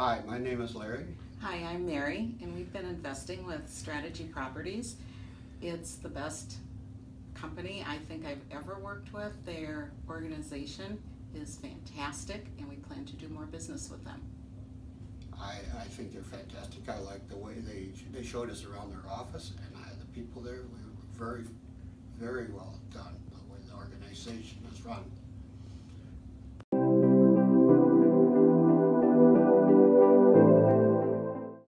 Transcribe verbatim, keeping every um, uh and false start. Hi, my name is Larry. Hi, I'm Mary, and we've been investing with Strategy Properties. It's the best company I think I've ever worked with. Their organization is fantastic, and we plan to do more business with them. I, I think they're fantastic. I like the way they they showed us around their office, and I, the people there were very, very well done, the way the organization is run.